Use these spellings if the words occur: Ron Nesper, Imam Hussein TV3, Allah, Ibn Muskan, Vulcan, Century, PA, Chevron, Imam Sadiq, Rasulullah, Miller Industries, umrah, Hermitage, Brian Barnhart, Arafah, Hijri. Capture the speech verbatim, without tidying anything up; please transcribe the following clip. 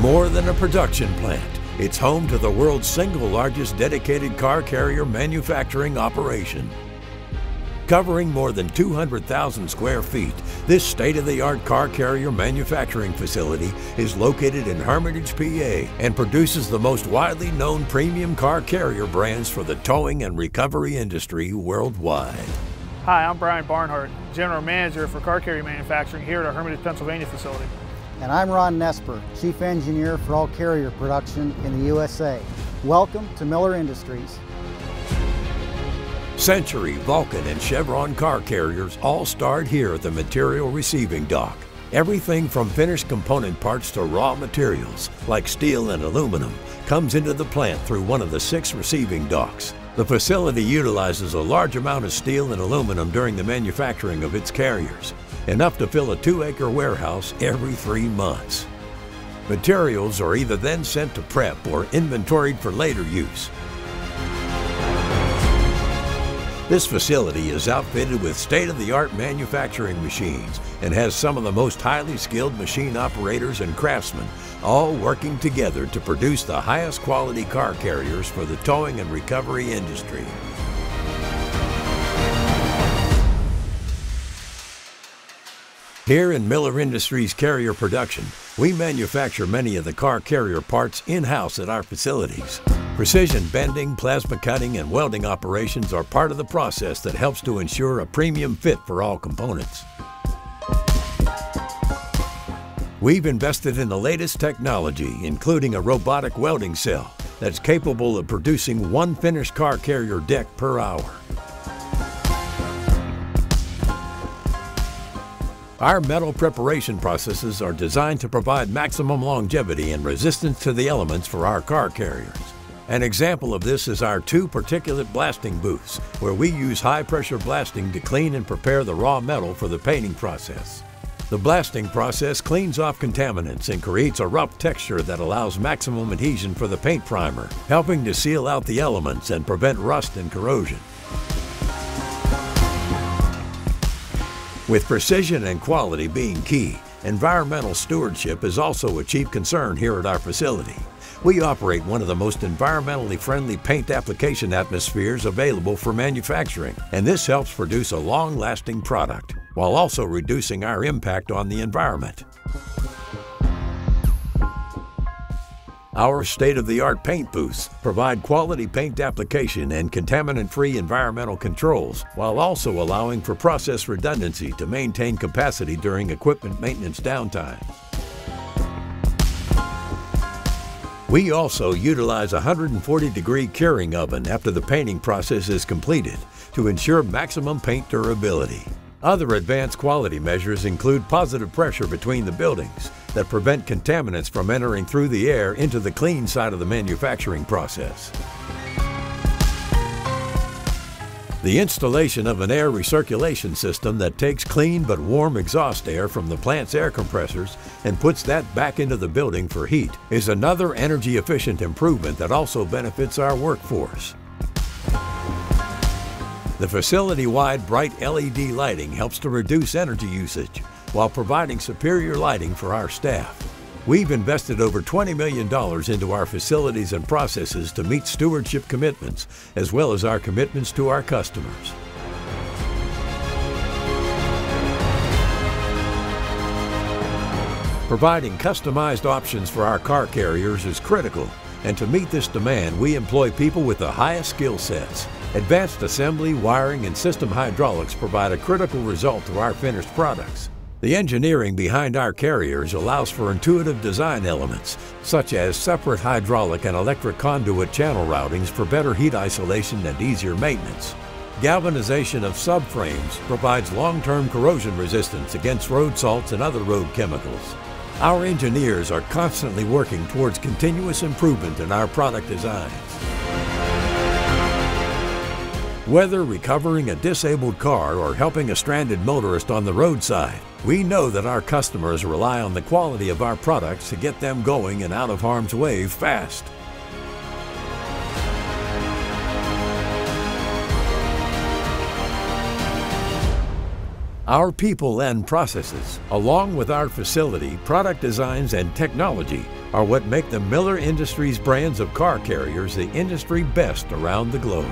More than a production plant, it's home to the world's single largest dedicated car carrier manufacturing operation. Covering more than two hundred thousand square feet, this state-of-the-art car carrier manufacturing facility is located in Hermitage, P A, and produces the most widely known premium car carrier brands for the towing and recovery industry worldwide. Hi, I'm Brian Barnhart, General Manager for Car Carrier Manufacturing here at our Hermitage, Pennsylvania facility. And I'm Ron Nesper, Chief Engineer for all carrier production in the U S A. Welcome to Miller Industries. Century, Vulcan, and Chevron car carriers all start here at the material receiving dock. Everything from finished component parts to raw materials, like steel and aluminum, comes into the plant through one of the six receiving docks. The facility utilizes a large amount of steel and aluminum during the manufacturing of its carriers, enough to fill a two-acre warehouse every three months. Materials are either then sent to prep or inventoried for later use. This facility is outfitted with state-of-the-art manufacturing machines and has some of the most highly skilled machine operators and craftsmen, all working together to produce the highest quality car carriers for the towing and recovery industry. Here in Miller Industries Carrier Production, we manufacture many of the car carrier parts in-house at our facilities. Precision bending, plasma cutting, and welding operations are part of the process that helps to ensure a premium fit for all components. We've invested in the latest technology, including a robotic welding cell that's capable of producing one finished car carrier deck per hour. Our metal preparation processes are designed to provide maximum longevity and resistance to the elements for our car carriers. An example of this is our two particulate blasting booths, where we use high-pressure blasting to clean and prepare the raw metal for the painting process. The blasting process cleans off contaminants and creates a rough texture that allows maximum adhesion for the paint primer, helping to seal out the elements and prevent rust and corrosion. With precision and quality being key, environmental stewardship is also a chief concern here at our facility. We operate one of the most environmentally friendly paint application atmospheres available for manufacturing, and this helps produce a long-lasting product while also reducing our impact on the environment. Our state-of-the-art paint booths provide quality paint application and contaminant-free environmental controls, while also allowing for process redundancy to maintain capacity during equipment maintenance downtime. We also utilize a one hundred forty degree curing oven after the painting process is completed to ensure maximum paint durability. Other advanced quality measures include positive pressure between the buildings that prevent contaminants from entering through the air into the clean side of the manufacturing process. The installation of an air recirculation system that takes clean but warm exhaust air from the plant's air compressors and puts that back into the building for heat is another energy-efficient improvement that also benefits our workforce. The facility-wide bright L E D lighting helps to reduce energy usage while providing superior lighting for our staff. We've invested over twenty million dollars into our facilities and processes to meet stewardship commitments, as well as our commitments to our customers. Providing customized options for our car carriers is critical, and to meet this demand, we employ people with the highest skill sets. Advanced assembly, wiring, and system hydraulics provide a critical result to our finished products. The engineering behind our carriers allows for intuitive design elements, such as separate hydraulic and electric conduit channel routings for better heat isolation and easier maintenance. Galvanization of subframes provides long-term corrosion resistance against road salts and other road chemicals. Our engineers are constantly working towards continuous improvement in our product designs. Whether recovering a disabled car or helping a stranded motorist on the roadside, we know that our customers rely on the quality of our products to get them going and out of harm's way fast. Our people and processes, along with our facility, product designs, and technology, are what make the Miller Industries brands of car carriers the industry best around the globe.